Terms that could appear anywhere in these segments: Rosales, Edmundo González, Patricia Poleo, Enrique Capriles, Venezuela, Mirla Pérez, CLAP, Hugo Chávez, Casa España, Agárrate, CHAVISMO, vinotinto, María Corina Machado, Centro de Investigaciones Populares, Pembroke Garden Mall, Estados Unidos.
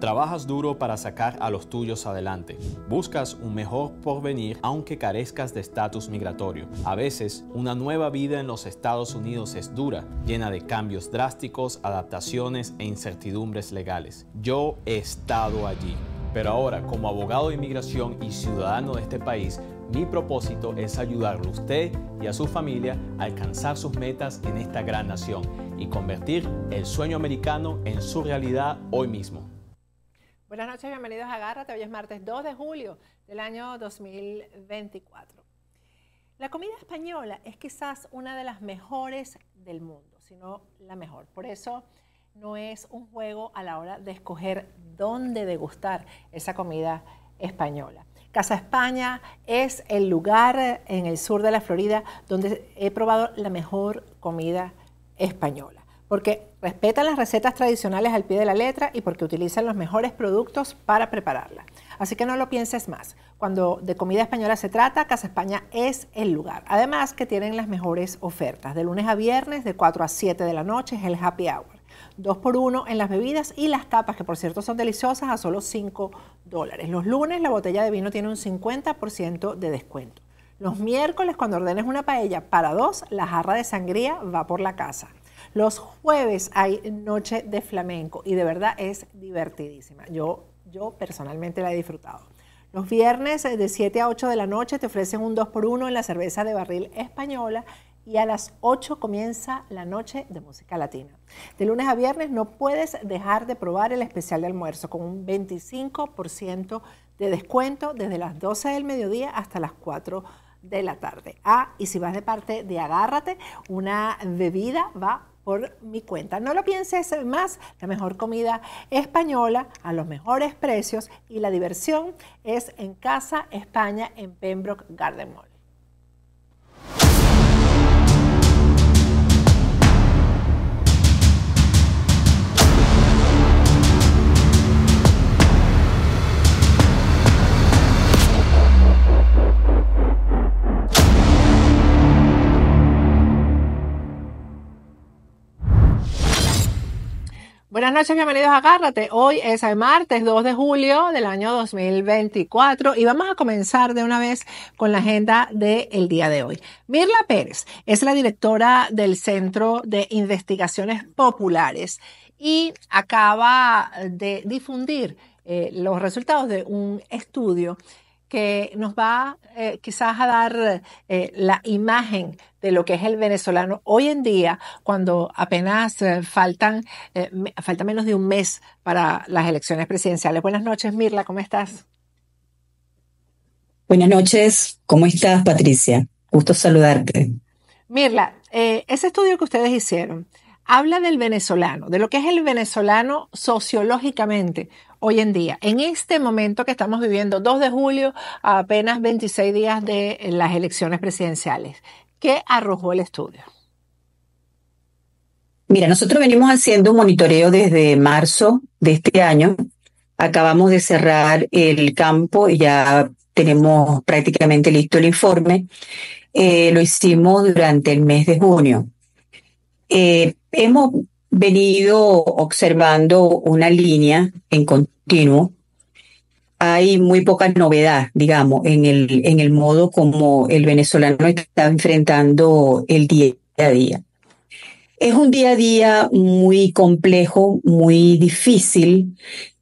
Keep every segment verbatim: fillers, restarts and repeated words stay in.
Trabajas duro para sacar a los tuyos adelante. Buscas un mejor porvenir aunque carezcas de estatus migratorio. A veces, una nueva vida en los Estados Unidos es dura, llena de cambios drásticos, adaptaciones e incertidumbres legales. Yo he estado allí. Pero ahora, como abogado de inmigración y ciudadano de este país, mi propósito es ayudarle a usted y a su familia a alcanzar sus metas en esta gran nación y convertir el sueño americano en su realidad hoy mismo. Buenas noches, bienvenidos a Agárrate. Hoy es martes dos de julio del año dos mil veinticuatro. La comida española es quizás una de las mejores del mundo, si no la mejor. Por eso no es un juego a la hora de escoger dónde degustar esa comida española. Casa España es el lugar en el sur de la Florida donde he probado la mejor comida española, porque respetan las recetas tradicionales al pie de la letra y porque utilizan los mejores productos para prepararla. Así que no lo pienses más. Cuando de comida española se trata, Casa España es el lugar. Además que tienen las mejores ofertas. De lunes a viernes, de cuatro a siete de la noche, es el happy hour. Dos por uno en las bebidas y las tapas, que por cierto son deliciosas, a solo cinco dólares. Los lunes la botella de vino tiene un cincuenta por ciento de descuento. Los miércoles, cuando ordenes una paella para dos, la jarra de sangría va por la casa. Los jueves hay noche de flamenco y de verdad es divertidísima. Yo, yo personalmente la he disfrutado. Los viernes de siete a ocho de la noche te ofrecen un dos por uno en la cerveza de barril española y a las ocho comienza la noche de música latina. De lunes a viernes no puedes dejar de probar el especial de almuerzo con un veinticinco por ciento de descuento desde las doce del mediodía hasta las cuatro de la tarde. Ah, y si vas de parte de Agárrate, una bebida va por mi cuenta. No lo pienses más, la mejor comida española a los mejores precios y la diversión es en Casa España en Pembroke Garden Mall. Buenas noches, bienvenidos a Agárrate. Hoy es el martes dos de julio del año dos mil veinticuatro y vamos a comenzar de una vez con la agenda del día de hoy. Mirla Pérez es la directora del Centro de Investigaciones Populares y acaba de difundir eh, los resultados de un estudio que nos va eh, quizás a dar eh, la imagen de lo que es el venezolano hoy en día, cuando apenas eh, faltan, eh, me, falta menos de un mes para las elecciones presidenciales. Buenas noches, Mirla, ¿cómo estás? Buenas noches, ¿cómo estás, Patricia? Gusto saludarte. Mirla, eh, ese estudio que ustedes hicieron habla del venezolano, de lo que es el venezolano sociológicamente hoy en día. En este momento que estamos viviendo, dos de julio, a apenas veintiséis días de las elecciones presidenciales. ¿Qué arrojó el estudio? Mira, nosotros venimos haciendo un monitoreo desde marzo de este año. Acabamos de cerrar el campo y ya tenemos prácticamente listo el informe. Eh, lo hicimos durante el mes de junio. Eh, hemos venido observando una línea en continuo. Hay muy poca novedad, digamos, en el, en el modo como el venezolano está enfrentando el día a día. Es un día a día muy complejo, muy difícil.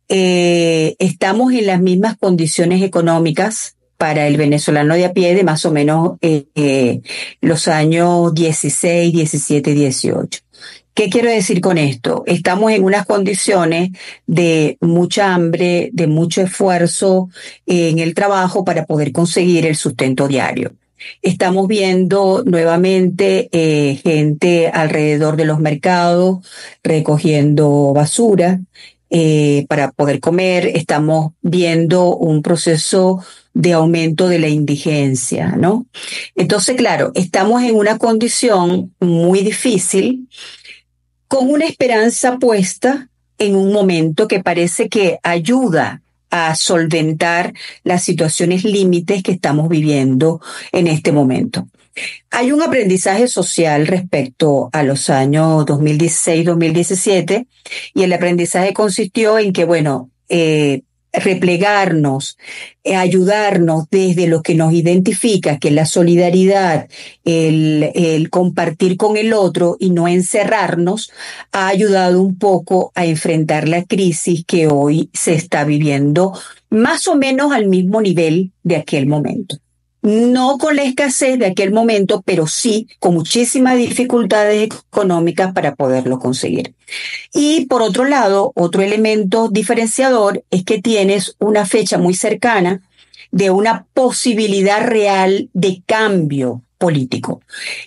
Eh, estamos en las mismas condiciones económicas para el venezolano de a pie de más o menos eh, eh, los años dieciséis, diecisiete, dieciocho. ¿Qué quiero decir con esto? Estamos en unas condiciones de mucha hambre, de mucho esfuerzo eh, en el trabajo para poder conseguir el sustento diario. Estamos viendo nuevamente eh, gente alrededor de los mercados recogiendo basura eh, para poder comer. Estamos viendo un proceso de aumento de la indigencia, ¿no? Entonces, claro, estamos en una condición muy difícil, con una esperanza puesta en un momento que parece que ayuda a solventar las situaciones límites que estamos viviendo en este momento. Hay un aprendizaje social respecto a los años dos mil dieciséis, dos mil diecisiete, y el aprendizaje consistió en que, bueno, eh, replegarnos, eh, ayudarnos desde lo que nos identifica, que es la solidaridad, el, el compartir con el otro y no encerrarnos, ha ayudado un poco a enfrentar la crisis que hoy se está viviendo más o menos al mismo nivel de aquel momento. No con la escasez de aquel momento, pero sí con muchísimas dificultades económicas para poderlo conseguir. Y por otro lado, otro elemento diferenciador es que tienes una fecha muy cercana de una posibilidad real de cambio político.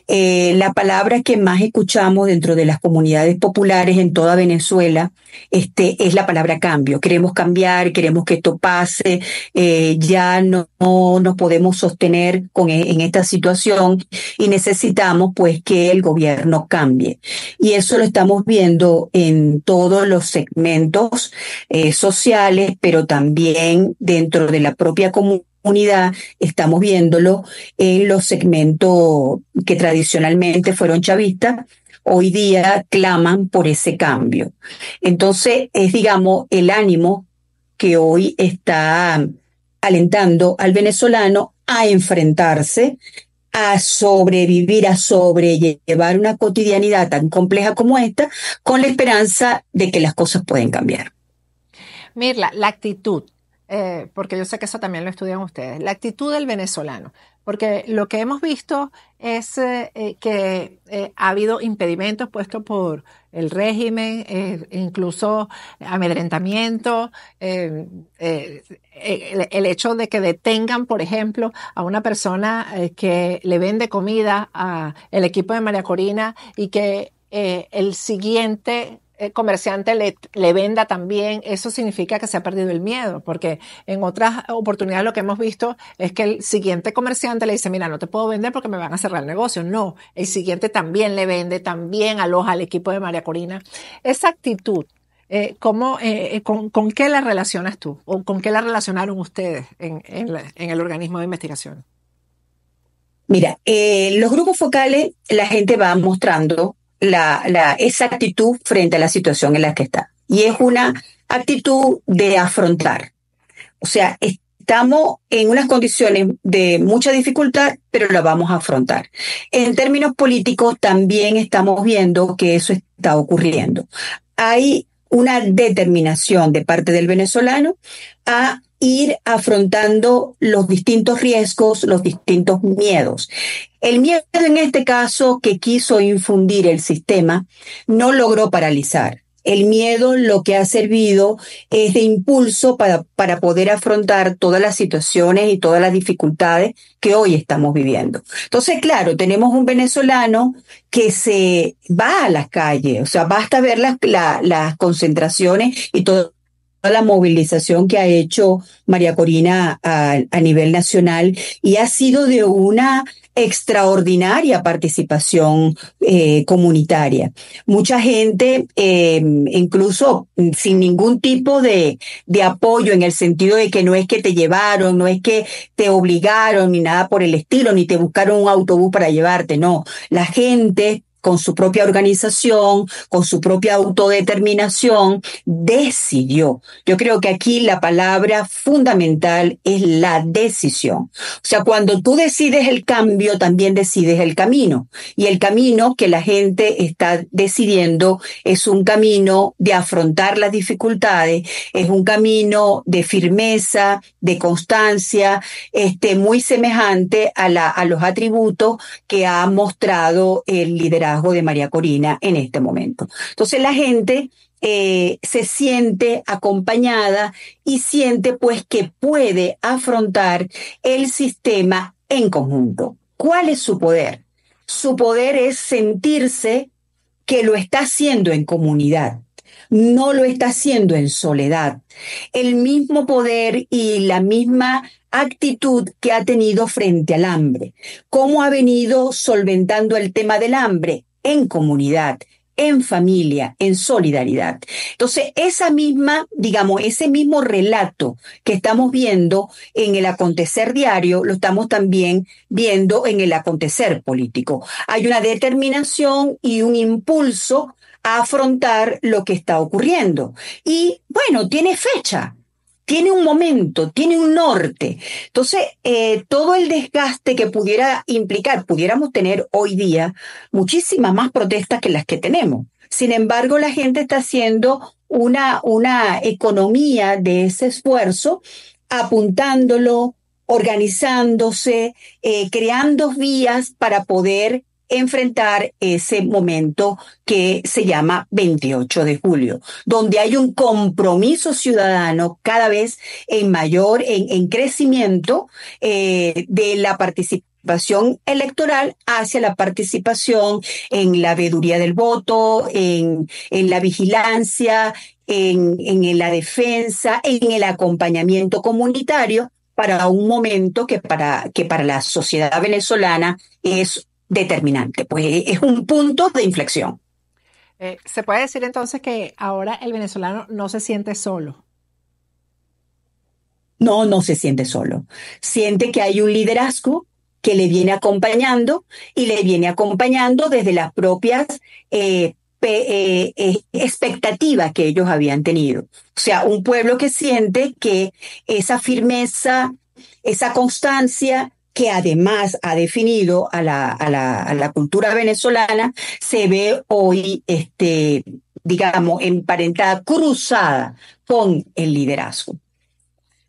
Eh, la palabra que más escuchamos dentro de las comunidades populares en toda Venezuela este, es la palabra cambio. Queremos cambiar, queremos que esto pase, eh, ya no, no nos podemos sostener con, en esta situación y necesitamos pues que el gobierno cambie. Y eso lo estamos viendo en todos los segmentos eh, sociales, pero también dentro de la propia comunidad. Unidad, estamos viéndolo en los segmentos que tradicionalmente fueron chavistas, hoy día claman por ese cambio. Entonces es, digamos, el ánimo que hoy está alentando al venezolano a enfrentarse, a sobrevivir, a sobrellevar una cotidianidad tan compleja como esta, con la esperanza de que las cosas pueden cambiar. Mirla, la actitud. Eh, porque yo sé que eso también lo estudian ustedes, la actitud del venezolano, porque lo que hemos visto es eh, que eh, ha habido impedimentos puestos por el régimen, eh, incluso amedrentamiento, eh, eh, el, el hecho de que detengan, por ejemplo, a una persona eh, que le vende comida al equipo de María Corina y que eh, el siguiente el comerciante le, le venda también. Eso significa que se ha perdido el miedo, porque en otras oportunidades lo que hemos visto es que el siguiente comerciante le dice, mira, no te puedo vender porque me van a cerrar el negocio. No, el siguiente también le vende, también aloja al equipo de María Corina. Esa actitud, eh, ¿cómo, eh, con, ¿con qué la relacionas tú? ¿O con qué la relacionaron ustedes en, en, la, en el organismo de investigación? Mira, eh, los grupos focales, la gente va mostrando La, la, esa actitud frente a la situación en la que está. Y es una actitud de afrontar. O sea, estamos en unas condiciones de mucha dificultad, pero la vamos a afrontar. En términos políticos también estamos viendo que eso está ocurriendo. Hay una determinación de parte del venezolano a ir afrontando los distintos riesgos, los distintos miedos. El miedo en este caso que quiso infundir el sistema no logró paralizar. El miedo lo que ha servido es de impulso para, para poder afrontar todas las situaciones y todas las dificultades que hoy estamos viviendo. Entonces, claro, tenemos un venezolano que se va a las calles, o sea, basta ver las, la, las concentraciones y todo la movilización que ha hecho María Corina a, a nivel nacional, y ha sido de una extraordinaria participación eh, comunitaria. Mucha gente, eh, incluso sin ningún tipo de, de apoyo, en el sentido de que no es que te llevaron, no es que te obligaron ni nada por el estilo, ni te buscaron un autobús para llevarte, no. La gente, con su propia organización, con su propia autodeterminación, decidió. Yo creo que aquí la palabra fundamental es la decisión. O sea, cuando tú decides el cambio, también decides el camino. Y el camino que la gente está decidiendo es un camino de afrontar las dificultades, es un camino de firmeza, de constancia, este, muy semejante a, la, a los atributos que ha mostrado el liderazgo de María Corina en este momento. Entonces la gente eh, se siente acompañada y siente pues que puede afrontar el sistema en conjunto. ¿Cuál es su poder? Su poder es sentirse que lo está haciendo en comunidad, no lo está haciendo en soledad. El mismo poder y la misma actitud que ha tenido frente al hambre. ¿Cómo ha venido solventando el tema del hambre? En comunidad, en familia, en solidaridad. Entonces, esa misma, digamos, ese mismo relato que estamos viendo en el acontecer diario, lo estamos también viendo en el acontecer político. Hay una determinación y un impulso a afrontar lo que está ocurriendo. Y, bueno, tiene fecha. tiene un momento, tiene un norte. Entonces, eh, todo el desgaste que pudiera implicar, pudiéramos tener hoy día muchísimas más protestas que las que tenemos. Sin embargo, la gente está haciendo una, una economía de ese esfuerzo, apuntándolo, organizándose, eh, creando vías para poder enfrentar ese momento que se llama veintiocho de julio, donde hay un compromiso ciudadano cada vez en mayor, en, en crecimiento eh, de la participación electoral hacia la participación en la veeduría del voto, en, en la vigilancia, en, en la defensa, en el acompañamiento comunitario para un momento que para, que para la sociedad venezolana es determinante, pues es un punto de inflexión. Eh, ¿Se puede decir entonces que ahora el venezolano no se siente solo? No, no se siente solo. Siente que hay un liderazgo que le viene acompañando y le viene acompañando desde las propias eh, pe, eh, eh, expectativas que ellos habían tenido. O sea, un pueblo que siente que esa firmeza, esa constancia que además ha definido a la, a la, a la cultura venezolana, se ve hoy, este, digamos, emparentada, cruzada con el liderazgo.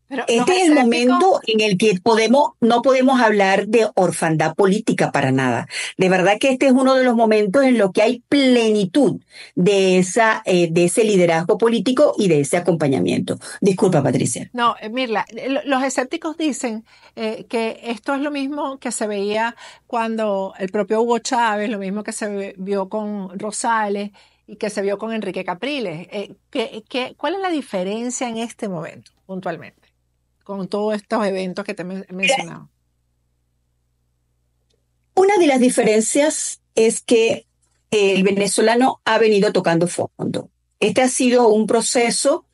Pero este no es el momento en el que podemos, no podemos hablar de orfandad política para nada. De verdad que este es uno de los momentos en los que hay plenitud de, esa, eh, de ese liderazgo político y de ese acompañamiento. Disculpa, Patricia. No, Mirla, los escépticos dicen eh, que esto es lo mismo que se veía cuando el propio Hugo Chávez, lo mismo que se vio con Rosales y que se vio con Enrique Capriles. Eh, que, que, ¿Cuál es la diferencia en este momento, puntualmente, con todos estos eventos que te he mencionado? Una de las diferencias es que el venezolano ha venido tocando fondo. Este ha sido un proceso.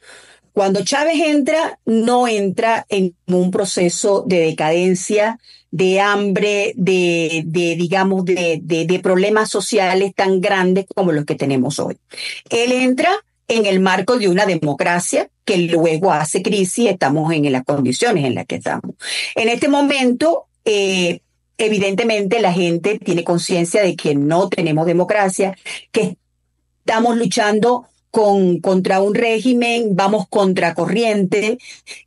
Cuando Chávez entra, no entra en un proceso de decadencia, de hambre, de, de digamos, de, de, de problemas sociales tan grandes como los que tenemos hoy. Él entra en el marco de una democracia que luego hace crisis, estamos en las condiciones en las que estamos. En este momento, eh, evidentemente, la gente tiene conciencia de que no tenemos democracia, que estamos luchando con, contra un régimen, vamos contracorriente.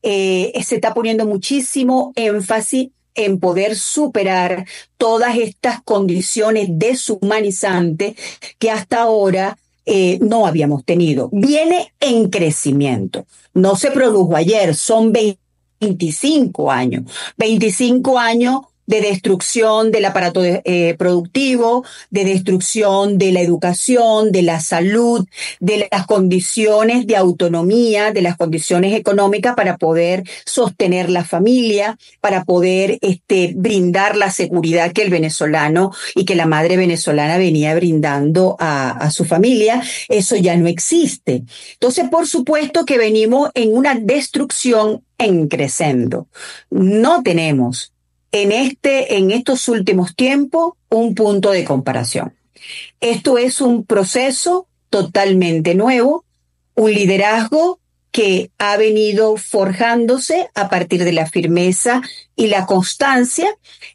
Eh, se está poniendo muchísimo énfasis en poder superar todas estas condiciones deshumanizantes que hasta ahora Eh, no habíamos tenido. Viene en crecimiento. No se produjo ayer, son veinticinco años. veinticinco años de destrucción del aparato de, eh, productivo, de destrucción de la educación, de la salud, de las condiciones de autonomía, de las condiciones económicas para poder sostener la familia, para poder este, brindar la seguridad que el venezolano y que la madre venezolana venía brindando a, a su familia. Eso ya no existe. Entonces, por supuesto que venimos en una destrucción en creciendo. No tenemos En, este, en estos últimos tiempos, un punto de comparación. Esto es un proceso totalmente nuevo, un liderazgo que ha venido forjándose a partir de la firmeza y la constancia,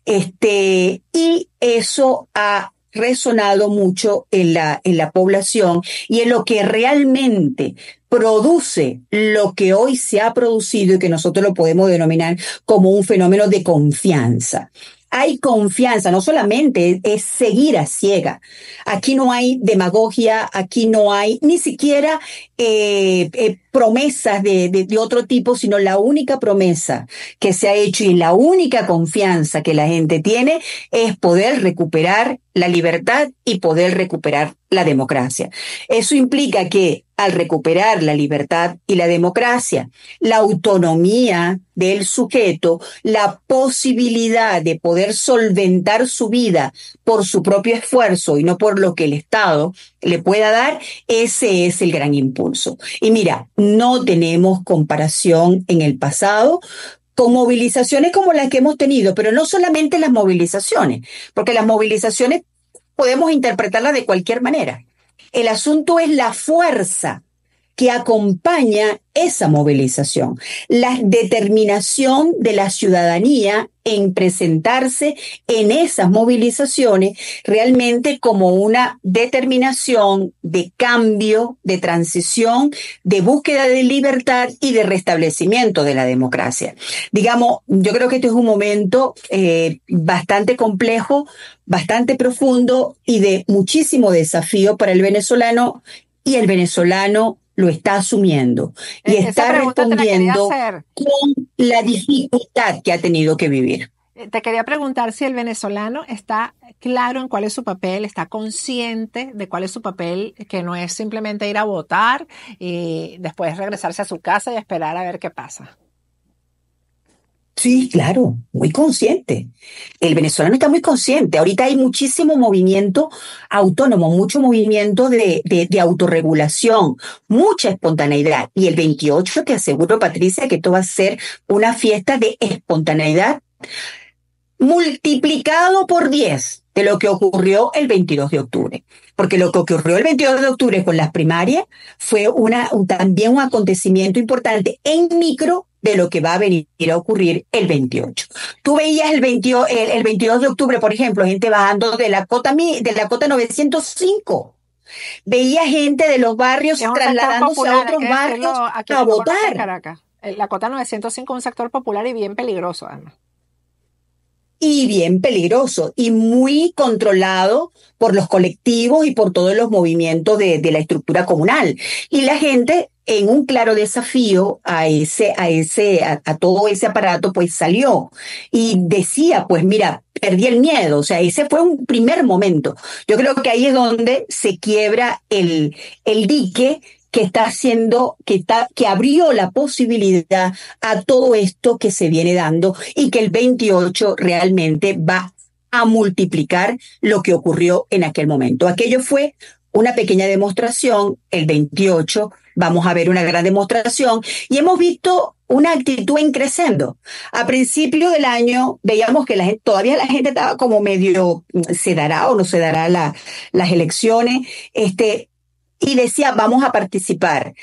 este, y eso ha resonado mucho en la, en la población y en lo que realmente produce lo que hoy se ha producido y que nosotros lo podemos denominar como un fenómeno de confianza. Hay confianza, no solamente es seguir a ciega. Aquí no hay demagogia, aquí no hay ni siquiera eh, eh, promesas de, de, de otro tipo, sino la única promesa que se ha hecho y la única confianza que la gente tiene es poder recuperar la libertad y poder recuperar la democracia. Eso implica que al recuperar la libertad y la democracia, la autonomía del sujeto, la posibilidad de poder solventar su vida por su propio esfuerzo y no por lo que el Estado le pueda dar, ese es el gran impulso. Y mira, no tenemos comparación en el pasado con movilizaciones como las que hemos tenido, pero no solamente las movilizaciones, porque las movilizaciones podemos interpretarlas de cualquier manera. El asunto es la fuerza que acompaña esa movilización, la determinación de la ciudadanía en presentarse en esas movilizaciones realmente como una determinación de cambio, de transición, de búsqueda de libertad y de restablecimiento de la democracia. Digamos, yo creo que este es un momento eh, bastante complejo, bastante profundo y de muchísimo desafío para el venezolano, y el venezolano lo está asumiendo y esa está respondiendo la con la dificultad que ha tenido que vivir. Te quería preguntar si el venezolano está claro en cuál es su papel, está consciente de cuál es su papel, que no es simplemente ir a votar y después regresarse a su casa y esperar a ver qué pasa. Sí, claro, muy consciente. El venezolano está muy consciente. Ahorita hay muchísimo movimiento autónomo, mucho movimiento de, de, de autorregulación, mucha espontaneidad. Y el veintiocho, te aseguro, Patricia, que esto va a ser una fiesta de espontaneidad multiplicado por diez de lo que ocurrió el veintidós de octubre. Porque lo que ocurrió el veintidós de octubre con las primarias fue una, también un acontecimiento importante en micro de lo que va a venir a ocurrir el veintiocho. Tú veías el, veinte, el, el veintidós de octubre, por ejemplo, gente bajando de la cota, de la cota novecientos cinco. Veía gente de los barrios trasladándose popular, a otros barrios lo, a votar. Caracas. La cota novecientos cinco es un sector popular y bien peligroso, además. Y bien peligroso y muy controlado por los colectivos y por todos los movimientos de, de la estructura comunal. Y la gente, en un claro desafío a ese, a ese, a, a todo ese aparato, pues salió y decía, pues mira, perdí el miedo. O sea, ese fue un primer momento. Yo creo que ahí es donde se quiebra el, el dique que está haciendo, que está, que abrió la posibilidad a todo esto que se viene dando y que el veintiocho realmente va a multiplicar lo que ocurrió en aquel momento. Aquello fue una pequeña demostración. El veintiocho vamos a ver una gran demostración y hemos visto una actitud en creciendo. A principio del año veíamos que la gente, todavía la gente estaba como medio, se dará o no se dará la, las elecciones, este, y decía, vamos a participar.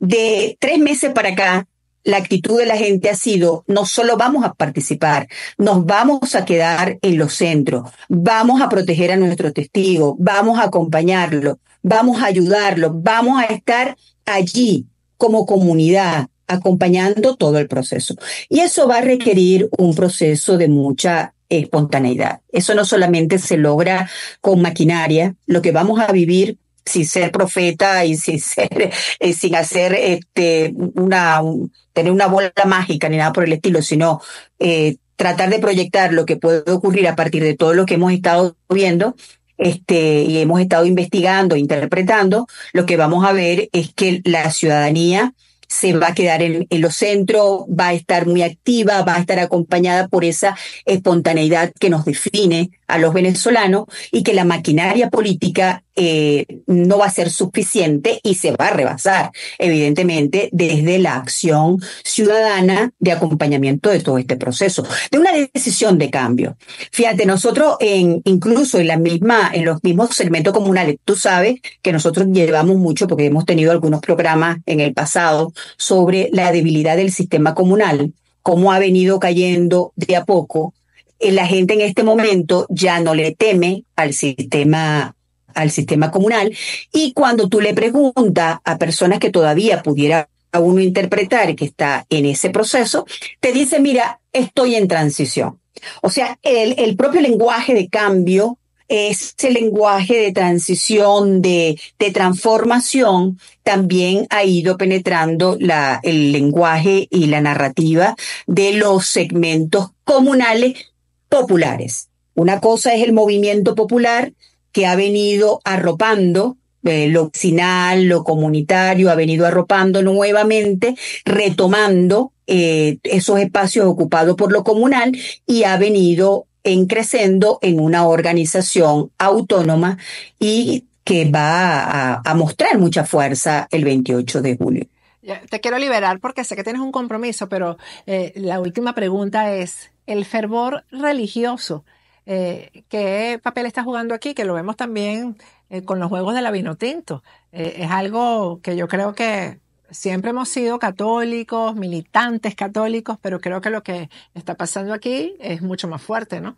De tres meses para acá, la actitud de la gente ha sido, no solo vamos a participar, nos vamos a quedar en los centros, vamos a proteger a nuestros testigos, vamos a acompañarlos, vamos a ayudarlos, vamos a estar allí como comunidad, acompañando todo el proceso. Y eso va a requerir un proceso de mucha espontaneidad. Eso no solamente se logra con maquinaria, lo que vamos a vivir sin ser profeta y sin ser, eh, sin hacer este una un, tener una bola mágica ni nada por el estilo, sino eh, tratar de proyectar lo que puede ocurrir a partir de todo lo que hemos estado viendo, este, y hemos estado investigando, interpretando. Lo que vamos a ver es que la ciudadanía se va a quedar en, en los centros, va a estar muy activa, va a estar acompañada por esa espontaneidad que nos define a los venezolanos y que la maquinaria política eh, no va a ser suficiente y se va a rebasar, evidentemente, desde la acción ciudadana de acompañamiento de todo este proceso, de una decisión de cambio. Fíjate, nosotros en, incluso en, la misma, en los mismos segmentos comunales, tú sabes que nosotros llevamos mucho, porque hemos tenido algunos programas en el pasado sobre la debilidad del sistema comunal, cómo ha venido cayendo de a poco. La gente en este momento ya no le teme al sistema, al sistema comunal, y cuando tú le preguntas a personas que todavía pudiera uno interpretar que está en ese proceso, te dice, mira, estoy en transición. O sea, el, el propio lenguaje de cambio, ese lenguaje de transición, de, de transformación, también ha ido penetrando la, el lenguaje y la narrativa de los segmentos comunales populares. Una cosa es el movimiento popular que ha venido arropando eh, lo vecinal, lo comunitario, ha venido arropando nuevamente, retomando eh, esos espacios ocupados por lo comunal y ha venido en creciendo en una organización autónoma y que va a, a mostrar mucha fuerza el veintiocho de julio. Te quiero liberar porque sé que tienes un compromiso, pero eh, la última pregunta es el fervor religioso. Eh, ¿Qué papel está jugando aquí? Que lo vemos también eh, con los juegos de la Vinotinto. Eh, es algo que yo creo que siempre hemos sido católicos, militantes católicos, pero creo que lo que está pasando aquí es mucho más fuerte, ¿no?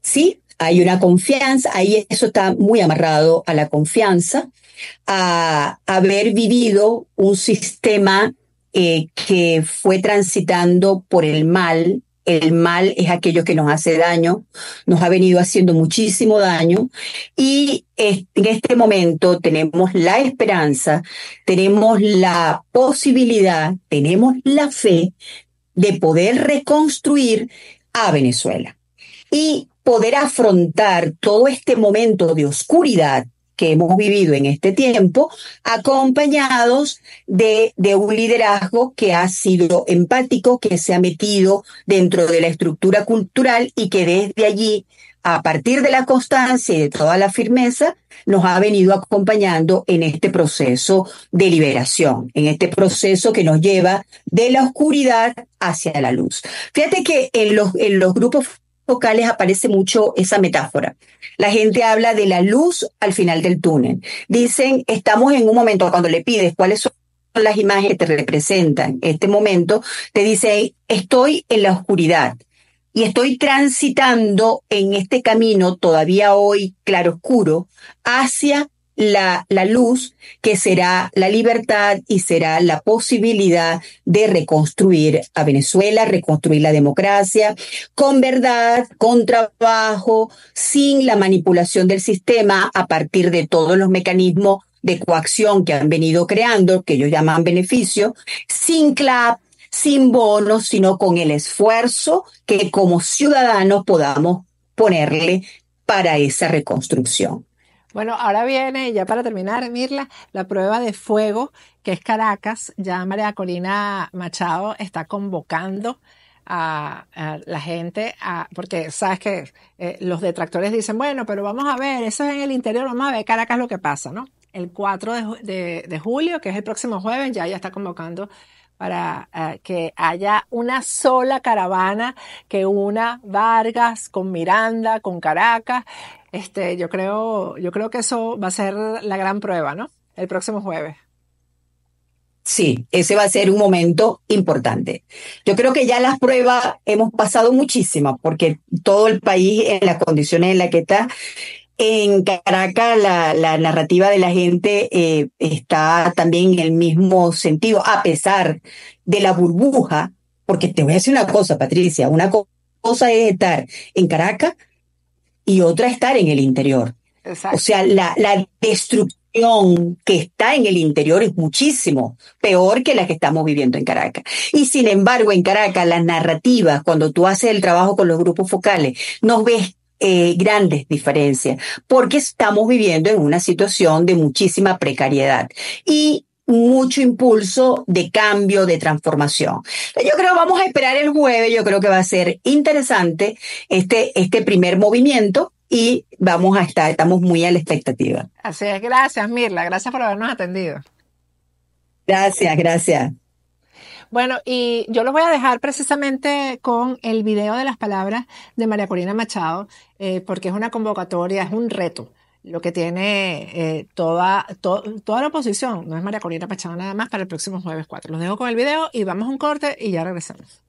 Sí, hay una confianza, ahí eso está muy amarrado a la confianza, a haber vivido un sistema eh, que fue transitando por el mal. El mal es aquello que nos hace daño, nos ha venido haciendo muchísimo daño, y en este momento tenemos la esperanza, tenemos la posibilidad, tenemos la fe de poder reconstruir a Venezuela y poder afrontar todo este momento de oscuridad que hemos vivido en este tiempo, acompañados de, de un liderazgo que ha sido empático, que se ha metido dentro de la estructura cultural y que desde allí, a partir de la constancia y de toda la firmeza, nos ha venido acompañando en este proceso de liberación, en este proceso que nos lleva de la oscuridad hacia la luz. Fíjate que en los, en los grupos focales aparece mucho esa metáfora. La gente habla de la luz al final del túnel. Dicen, estamos en un momento, cuando le pides cuáles son las imágenes que te representan este momento, te dice, estoy en la oscuridad y estoy transitando en este camino todavía hoy claroscuro hacia la, la luz, que será la libertad y será la posibilidad de reconstruir a Venezuela, reconstruir la democracia, con verdad, con trabajo, sin la manipulación del sistema a partir de todos los mecanismos de coacción que han venido creando, que ellos llaman beneficio, sin C L A P, sin bonos, sino con el esfuerzo que como ciudadanos podamos ponerle para esa reconstrucción. Bueno, ahora viene, ya para terminar, Mirla, la prueba de fuego, que es Caracas. Ya María Corina Machado está convocando a, a la gente, a, porque sabes que eh, los detractores dicen, bueno, pero vamos a ver, eso es en el interior, vamos a ver Caracas lo que pasa, ¿no? El cuatro de julio, que es el próximo jueves, ya ella está convocando para uh, que haya una sola caravana que una Vargas con Miranda, con Caracas. Este, yo creo, yo creo que eso va a ser la gran prueba, ¿no? El próximo jueves. Sí, ese va a ser un momento importante. Yo creo que ya las pruebas hemos pasado muchísimas, porque todo el país en las condiciones en las que está. En Caracas la, la narrativa de la gente eh, está también en el mismo sentido, a pesar de la burbuja, porque te voy a decir una cosa, Patricia, una cosa es estar en Caracas y otra estar en el interior. Exacto. O sea, la, la destrucción que está en el interior es muchísimo peor que la que estamos viviendo en Caracas. Y sin embargo, en Caracas las narrativas, cuando tú haces el trabajo con los grupos focales, nos ves Eh, grandes diferencias, porque estamos viviendo en una situación de muchísima precariedad y mucho impulso de cambio, de transformación. Yo creo que vamos a esperar el jueves, yo creo que va a ser interesante este, este primer movimiento y vamos a estar, estamos muy a la expectativa. Así es, gracias Mirla, gracias por habernos atendido. Gracias, gracias. Bueno, y yo los voy a dejar precisamente con el video de las palabras de María Corina Machado, eh, porque es una convocatoria, es un reto, lo que tiene eh, toda, to, toda la oposición. No es María Corina Machado nada más para el próximo jueves cuatro. Los dejo con el video y vamos a un corte y ya regresamos.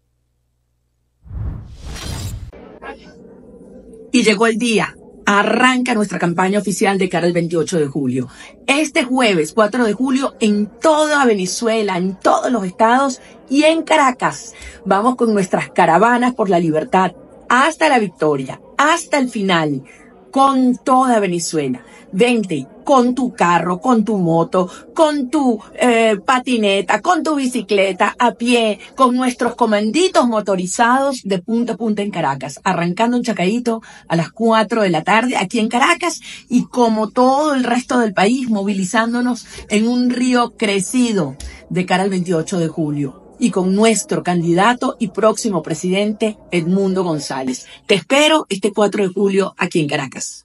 Y llegó el día. Arranca nuestra campaña oficial de cara al veintiocho de julio. Este jueves cuatro de julio en toda Venezuela, en todos los estados y en Caracas. Vamos con nuestras caravanas por la libertad hasta la victoria, hasta el final, con toda Venezuela. Vente con tu carro, con tu moto, con tu eh, patineta, con tu bicicleta, a pie, con nuestros comanditos motorizados de punta a punta en Caracas, arrancando un Chacaíto a las cuatro de la tarde aquí en Caracas y como todo el resto del país, movilizándonos en un río crecido de cara al veintiocho de julio. Y con nuestro candidato y próximo presidente, Edmundo González. Te espero este cuatro de julio aquí en Caracas.